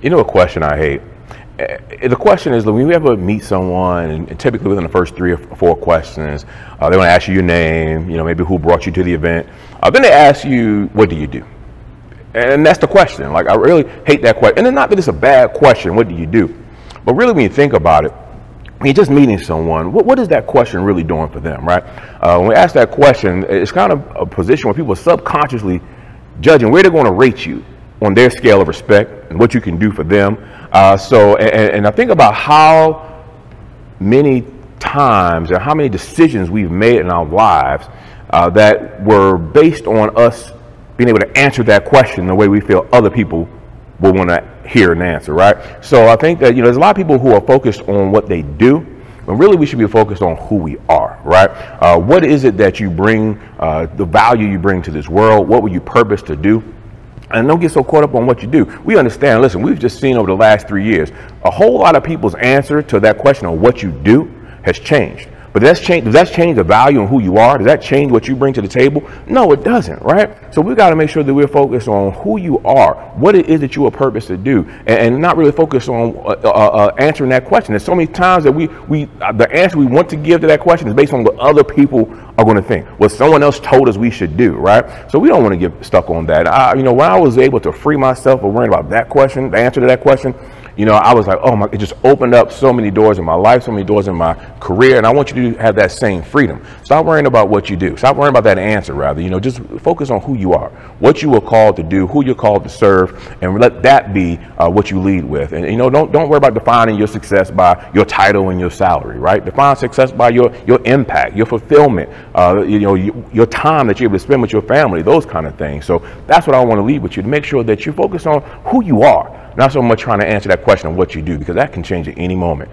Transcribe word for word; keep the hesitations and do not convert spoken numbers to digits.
You know, a question I hate. The question is, when we ever meet someone, and typically within the first three or four questions, uh, they want to ask you your name, you know, maybe who brought you to the event. Uh, then they ask you, what do you do? And that's the question. Like, I really hate that question. And it's not that it's a bad question, what do you do? But really, when you think about it, when you're just meeting someone, what, what is that question really doing for them, right? Uh, when we ask that question, it's kind of a position where people are subconsciously judging where they're going to rate you on their scale of respect and what you can do for them. Uh, so, and, and I think about how many times and how many decisions we've made in our lives uh, that were based on us being able to answer that question the way we feel other people will want to hear an answer, right? So I think that, you know, there's a lot of people who are focused on what they do, but really we should be focused on who we are, right? Uh, what is it that you bring, uh, the value you bring to this world? What were you purposed to do? And don't get so caught up on what you do. We understand, listen, we've just seen over the last three years, a whole lot of people's answer to that question of what you do has changed. But does that change, does that change the value and who you are? Does that change what you bring to the table? No, it doesn't, right? So we've got to make sure that we're focused on who you are, what it is that you are purposed to do, and, and not really focus on uh, uh, uh, answering that question. There's so many times that we, we uh, the answer we want to give to that question is based on what other people are going to think, what someone else told us we should do, right? So we don't want to get stuck on that. I, you know, when I was able to free myself of worrying about that question, the answer to that question, you know, I was like, oh my, it just opened up so many doors in my life, so many doors in my career. And I want you to have that same freedom. Stop worrying about what you do. Stop worrying about that answer, rather. You know, just focus on who you are, what you were called to do, who you're called to serve, and let that be uh, what you lead with. And, you know, don't, don't worry about defining your success by your title and your salary, right? Define success by your, your impact, your fulfillment, uh, you know, you, your time that you're able to spend with your family, those kind of things. So that's what I want to leave with you, to make sure that you focus on who you are, not so much trying to answer that question of what you do, because that can change at any moment.